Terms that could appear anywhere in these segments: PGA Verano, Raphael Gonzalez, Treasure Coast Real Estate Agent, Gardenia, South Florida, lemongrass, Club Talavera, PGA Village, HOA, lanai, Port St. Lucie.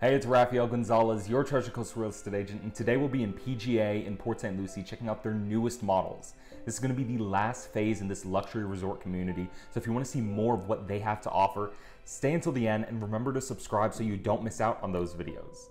Hey, it's Raphael Gonzalez, your Treasure Coast Real Estate Agent, and today we'll be in PGA in Port St. Lucie checking out their newest models. This is going to be the last phase in this luxury resort community, so if you want to see more of what they have to offer, stay until the end and remember to subscribe so you don't miss out on those videos.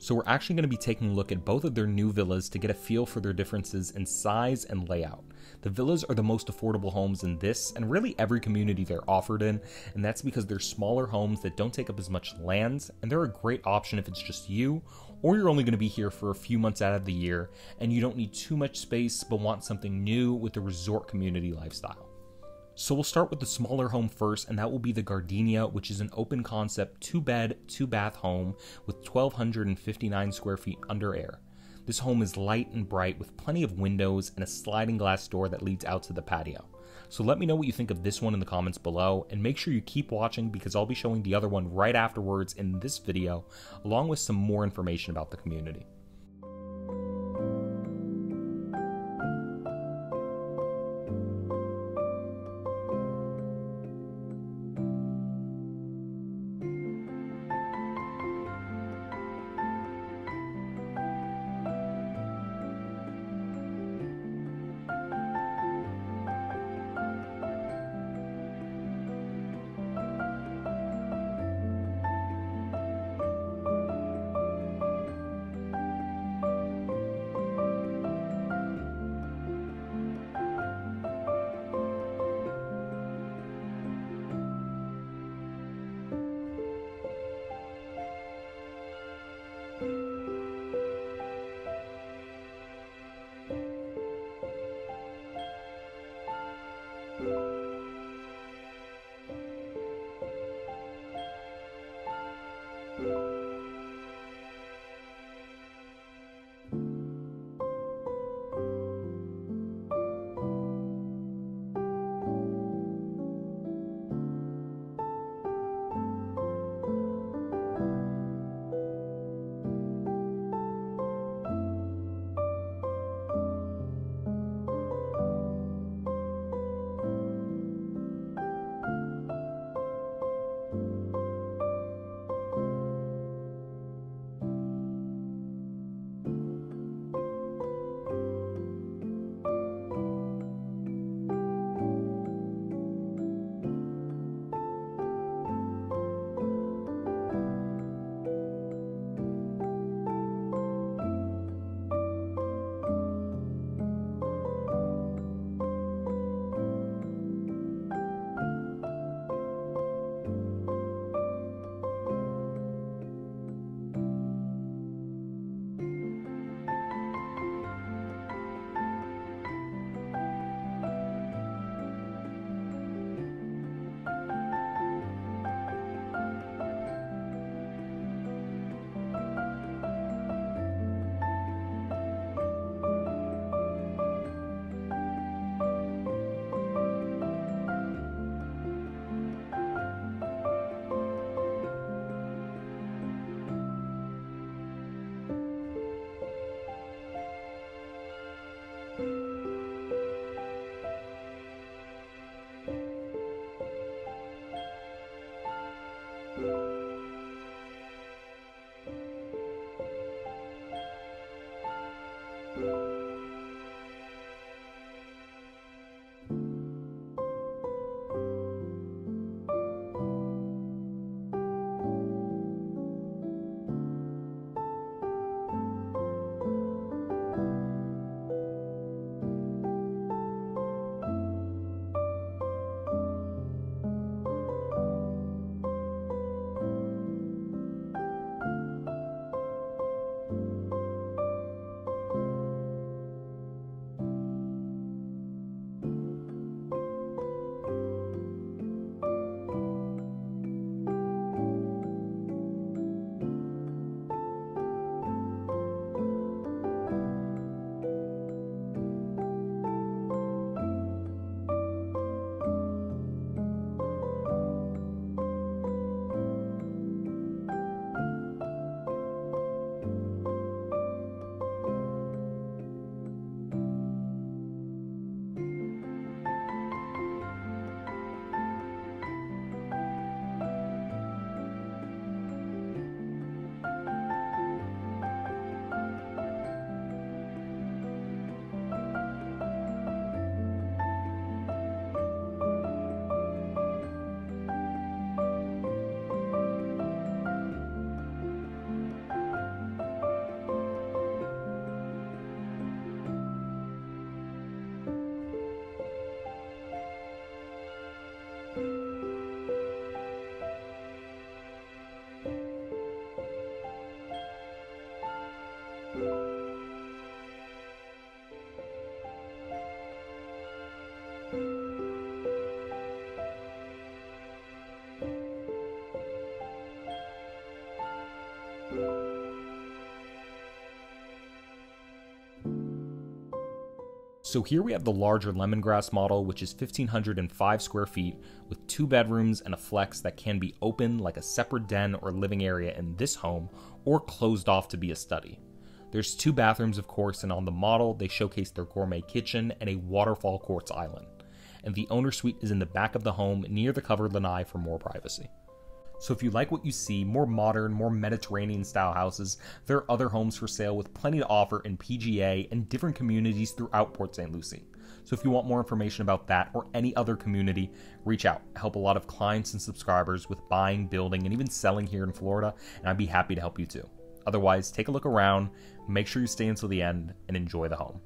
So we're actually going to be taking a look at both of their new villas to get a feel for their differences in size and layout. The villas are the most affordable homes in this and really every community they're offered in, and that's because they're smaller homes that don't take up as much land, and they're a great option if it's just you, or you're only going to be here for a few months out of the year and you don't need too much space but want something new with a resort community lifestyle. So we'll start with the smaller home first, and that will be the Gardenia, which is an open concept 2-bed, 2-bath home with 1,259 square feet under air. This home is light and bright with plenty of windows and a sliding glass door that leads out to the patio. So let me know what you think of this one in the comments below, and make sure you keep watching because I'll be showing the other one right afterwards in this video, along with some more information about the community. So here we have the larger lemongrass model, which is 1,505 square feet with 2 bedrooms and a flex that can be open like a separate den or living area in this home or closed off to be a study. There's 2 bathrooms, of course, and on the model, they showcase their gourmet kitchen and a waterfall quartz island. And the owner suite is in the back of the home near the covered lanai for more privacy. So if you like what you see, more modern, more Mediterranean style houses, there are other homes for sale with plenty to offer in PGA and different communities throughout Port St. Lucie. So if you want more information about that or any other community, reach out. I help a lot of clients and subscribers with buying, building, and even selling here in Florida, and I'd be happy to help you too. Otherwise, take a look around, make sure you stay until the end, and enjoy the home.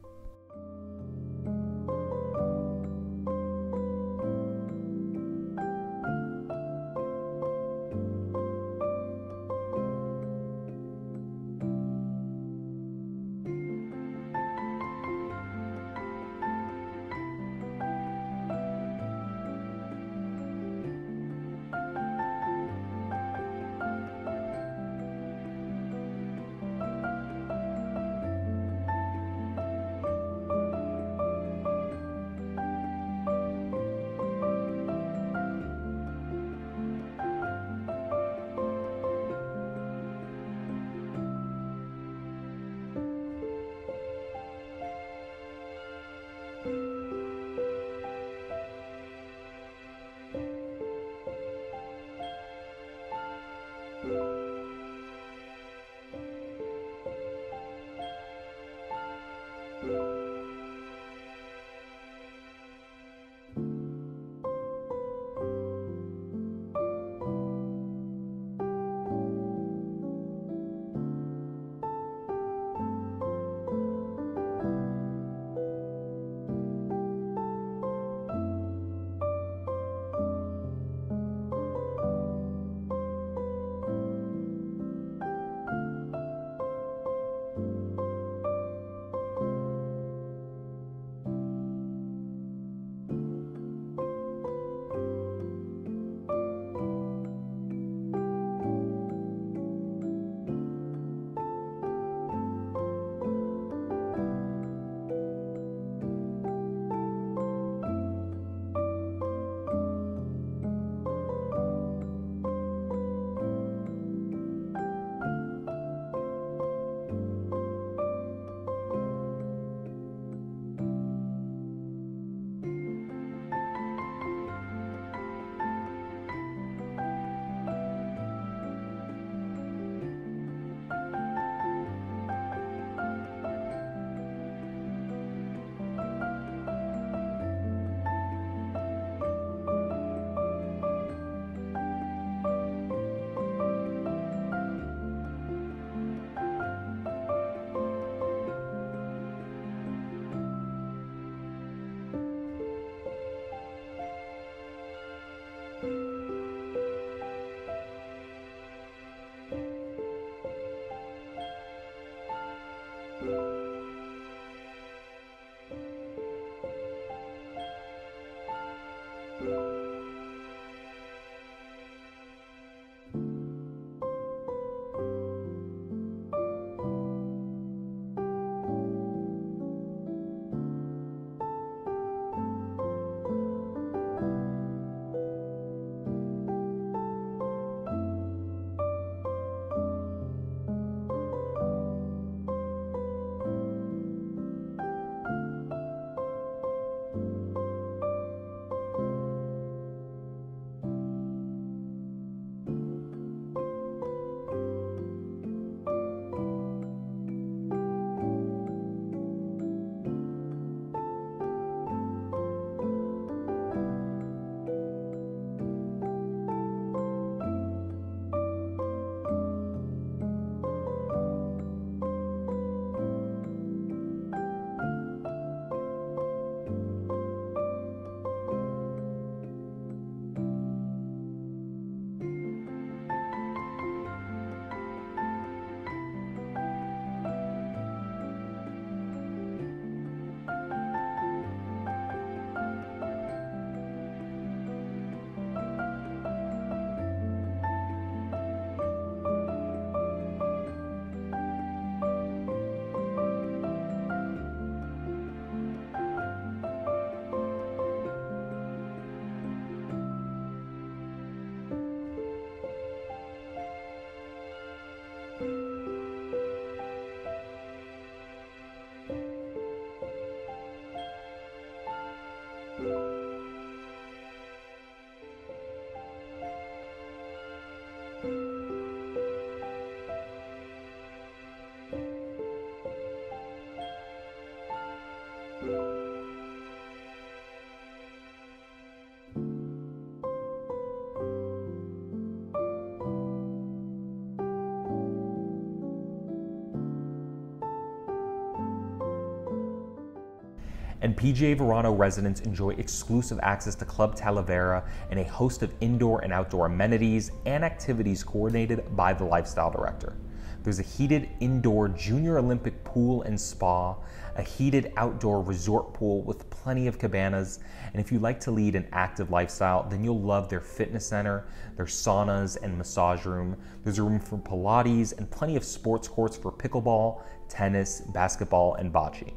and PGA Verano residents enjoy exclusive access to Club Talavera and a host of indoor and outdoor amenities and activities coordinated by the lifestyle director. There's a heated indoor Junior Olympic pool and spa, a heated outdoor resort pool with plenty of cabanas, and if you like to lead an active lifestyle, then you'll love their fitness center, their saunas and massage room. There's a room for Pilates and plenty of sports courts for pickleball, tennis, basketball, and bocce.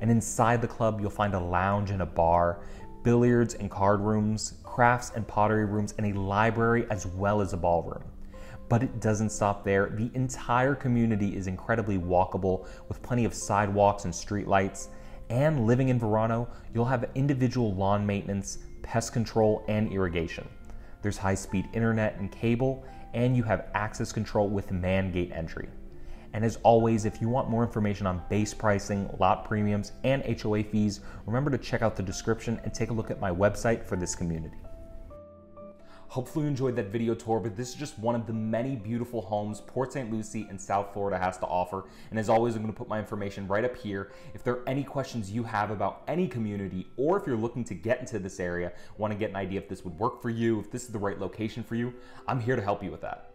And inside the club, you'll find a lounge and a bar, billiards and card rooms, crafts and pottery rooms, and a library as well as a ballroom. But it doesn't stop there. The entire community is incredibly walkable with plenty of sidewalks and streetlights. And living in Verano, you'll have individual lawn maintenance, pest control, and irrigation. There's high-speed internet and cable, and you have access control with man gate entry. And as always, if you want more information on base pricing, lot premiums, and HOA fees, remember to check out the description and take a look at my website for this community. Hopefully you enjoyed that video tour, but this is just one of the many beautiful homes Port St. Lucie and South Florida has to offer. And as always, I'm going to put my information right up here. If there are any questions you have about any community, or if you're looking to get into this area, want to get an idea if this would work for you, if this is the right location for you, I'm here to help you with that.